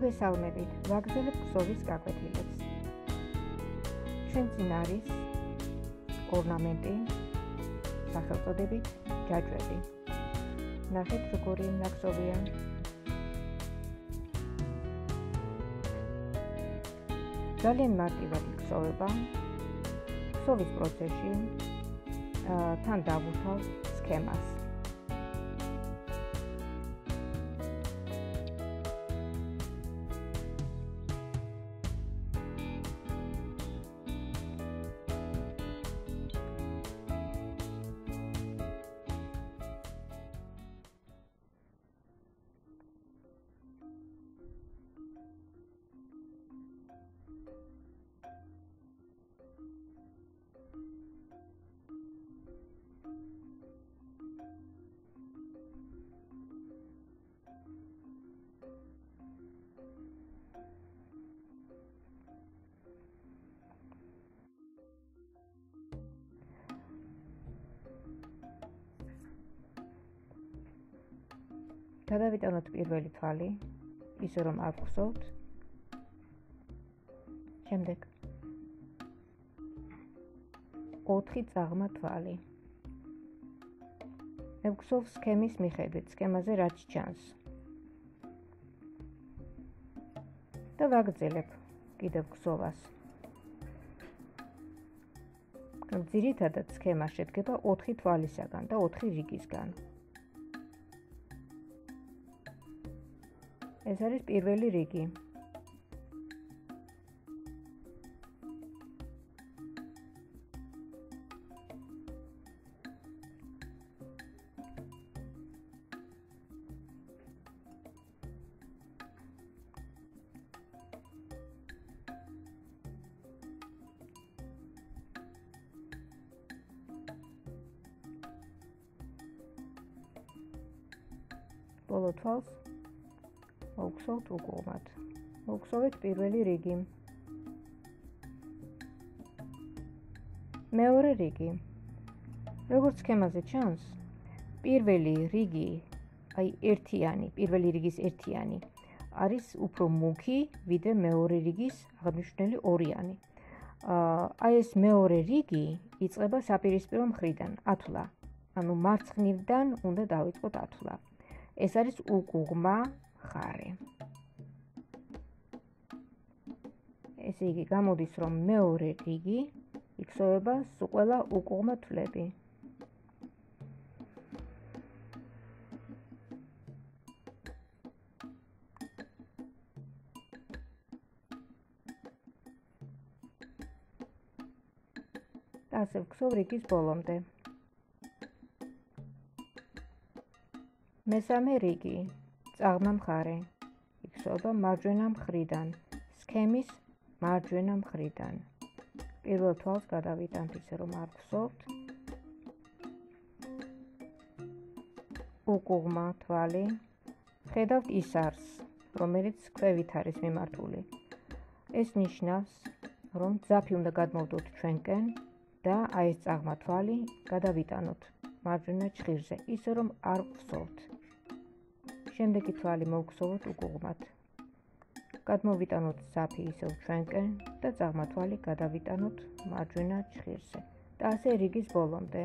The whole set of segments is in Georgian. მოვესალმებით, ვაგრძელებ ქსოვის გაკვეთილებს. ჩვენ წინ არის ორნამენტი, სახელწოდებით ჯაჭვები. ნახეთ როგორი ნაკსოვია. ძალიან მარტივად ქსოვება. ქსოვის პროცესში თან დავუთავ სქემას. გადავიტანოთ პირველი თვალი, ისე რომ ავხსოვთ. შემდეგ 4 წაღმა თვალი. მევგსოვ სქემის მიხედვით, სქემაზე რაც ჩანს. და ვაგრძელებ კიდევ გსოვას. ძირითადად სქემა შედგება 4 თვალისაგან და 4 რიგისგან. ეს არის პირველი რიგი. ბოლო თვალს მოვგსოვთ უგულმად. მოვგსოვეთ პირველი რიგი. მეორე რიგი. როგორც სქემაზე ჩანს, პირველი რიგი, აი ერთიანი, პირველი რიგის ერთიანი, არის უფრო მუქი, ვიდრე მეორე რიგის აღმნიშვნელი ორიანი. აი ეს მეორე რიგი იწყება საპირისპირო მხრიდან, ათვლა. ანუ მარცხნიდან უნდა დავიწყოთ ათვლა. ეს არის უგუღმა ხარე. ესე იგი გამოდის, რომ მეორე რიგი იქსოვება სულ ყველა უკუღმა თვლები. და ასე ვქსოვ რიგის ბოლომდე. მესამე რიგი წაღმა მხარე იქსოვება მარჯვენა მხრიდან, სქემის მარჯვენა მხრიდან. პირველ თვალს გადავიტანთ ისე რომ არ გსოვთ. უკუღმა თვალი. ხედავთ ის არს, რომელიც ქვევით არის მიმართული. ეს ნიშნავს, რომ ძაფი უნდა გადმოვდოთ ჩვენკენ და აი ეს წაღმა თვალი გადავიტანოთ მარჯვენა ჩხირზე, ისე რომ არ გსოვთ. შემდეგი თვალი მოვგსოვოთ უგუღმად. გადმოვიტანოთ ძაფი ისევ ჩვენკენ და წაღმა თვალი გადავიტანოთ მარჯვენა ჩხირზე. და ასე რიგის ბოლომდე.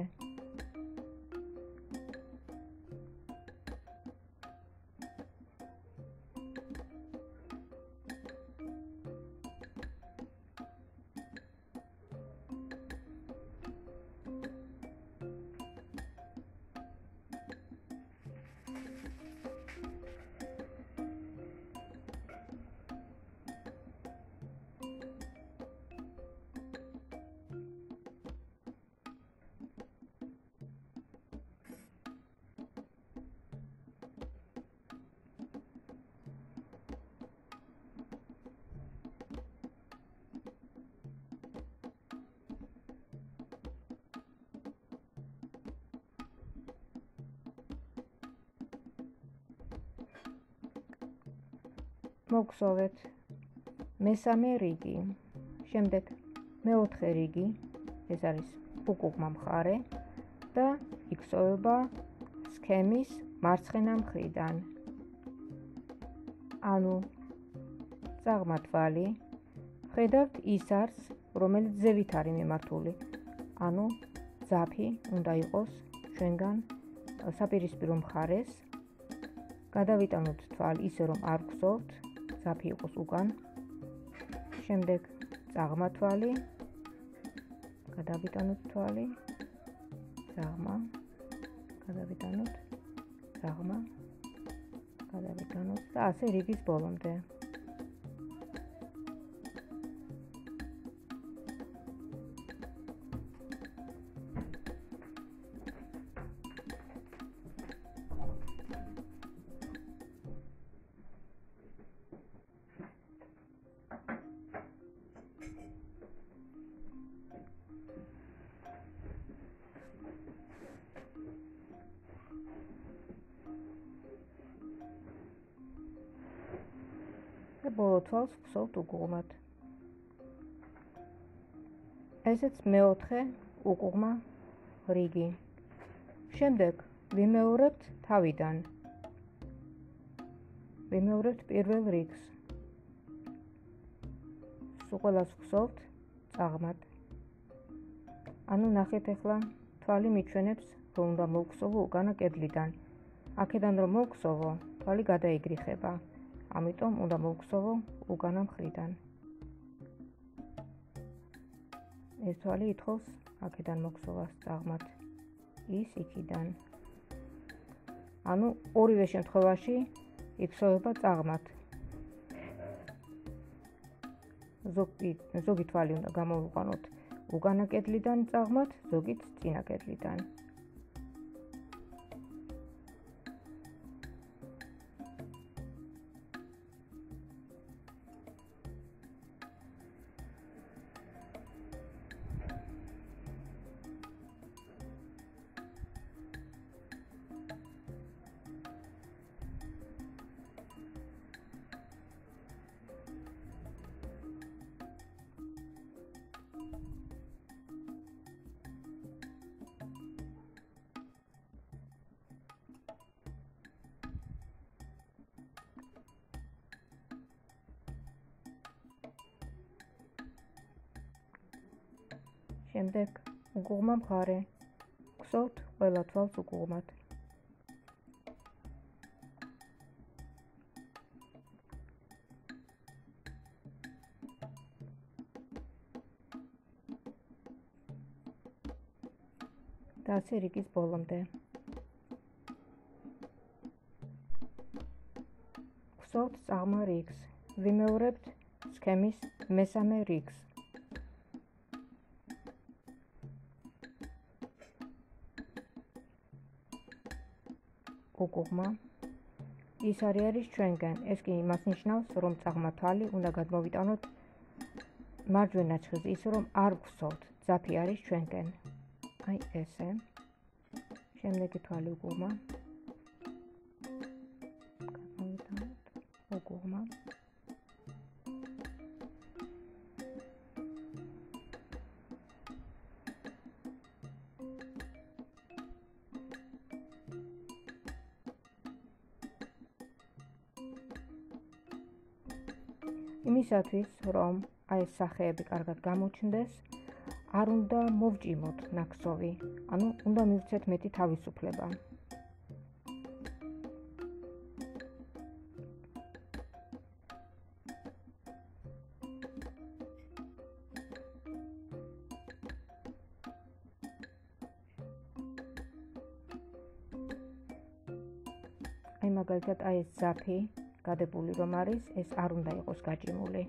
მოვგსოვეთ მესამე რიგი, შემდეგ მეოთხე რიგი, ეს არის უკუღმა მხარე და იქსოვება სქემის მარცხენა მხრიდან. ანუ წაღმართვალი, ხედავთ ის არს, რომელიც ზევით არის მიმართული. Ანუ ძაფი უნდა იყოს ჩვენგან საპირისპირო მხარეს. გადავიტანოთ თვალი ისე რომ არ გსოვთ, ძაფი იყოს უკან. შემდეგ წაღმართვალი. გადავიტანოთ თვალი. ძაღმა. გადავიტანოთ. ძაღმა. გადავიტანოთ და ასე რიგის ბოლომდე. Bolo თვალს ვსოვთ უგუღმად. ესეც მეოთხე უგუღმა რიგი. შემდეგ ვიმეორებთ თავიდან. ვიმეორებთ პირველ რიგს. სულ ყველას ვსოვთ წაღმად. ანუ ნახეთ ახლა თვალი მიჩვენებს რომ უნდა მოვხსოვო უკანა კედლიდან. აქედან რომ მოვხსოვო, თვალი გადაიგრიხება. Ამიტომ უნდა მოვხსოვო უკანა მხრიდან. ეს თვალი ითხოვს აქედან მოგხსოვას წაღმად. ის იქიდან. ანუ ორივე შემთხვევაში იხსოვება წაღმად. ზოგი თვალი უნდა გამოვიყვანოთ უკანა კედლიდან წაღმად, ზოგიც წინა კედლიდან. შემდეგ უგუღმა მხარე გვსოვთ ყველა თვალს უგუღმად. და ასე რიგის ბოლომდე. გვსოვთ წაღმა რიგს. ვიმეორებთ სქემის მესამე რიგს. უგუღმა ის არის ჩვენგან, ეს კი იმას ნიშნავს, რომ წაღმა თვალი უნდა გადმოვიტანოთ მარჯვენა ნაჩხიზე, ისე რომ არ გვსოვთ, ძაფი არის ჩვენგან. აი ესე. შემდეგი თვალი უგუღმა. გადმოვიტანოთ უგუღმა. იმისათვის რომ აი ეს სახეები კარგად გამოჩნდეს, არ უნდა მოვჭიმოთ ნაკსოვი, ანუ უნდა მივცეთ მეტი თავისუფლება. აი მაგალითად აი ეს ძაფი გადებული რომ არის, ეს არ უნდა იყოს გაჭიმული.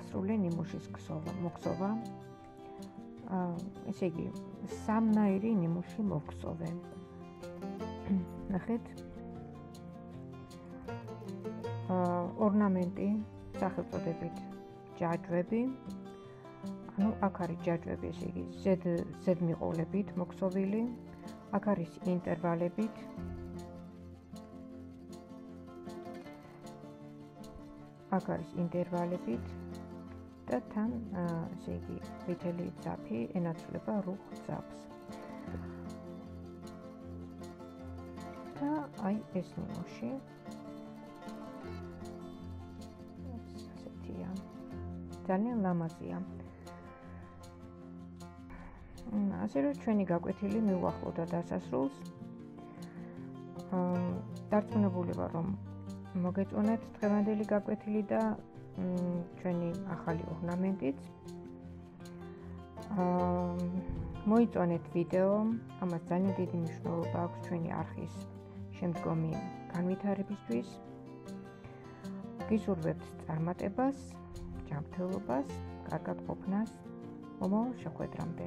დასასრული ნიმუშის მოქსოვა. ესე იგი, სამნაირი ნიმუში მოვქსოვე. ნახეთ. ორნამენტი, სახელწოდებით ჯაჭვები. ანუ აქ არის ჯაჭვები, ესე იგი, ზედმიყოლებით მოქსოვილი. აქ არის ინტერვალებით. აქ არის ინტერვალებით და თან, ესე იგი, ყვითელი ძაფი ენაცვლება რუხ ძაფს. და აი ეს ნიმუში. ასეთია. ძალიან ლამაზია. ასე რომ ჩვენი გაკვეთილი მივუახლოვდა დასასრულს. დარწმუნებული ვარ, რომ მოგეწონათ დღევანდელი გაკვეთილი და ჩვენი ახალი ორნამენტიც. მოიწონეთ ვიდეო, ამას ძალიან დიდი მნიშვნელობა აქვს ჩვენი არხის შემდგომი განვითარებისთვის. გისურვებთ წარმატებას, ჯანმრთელობას, კარგად ყოფნას. მომავალ შეხვედრამდე.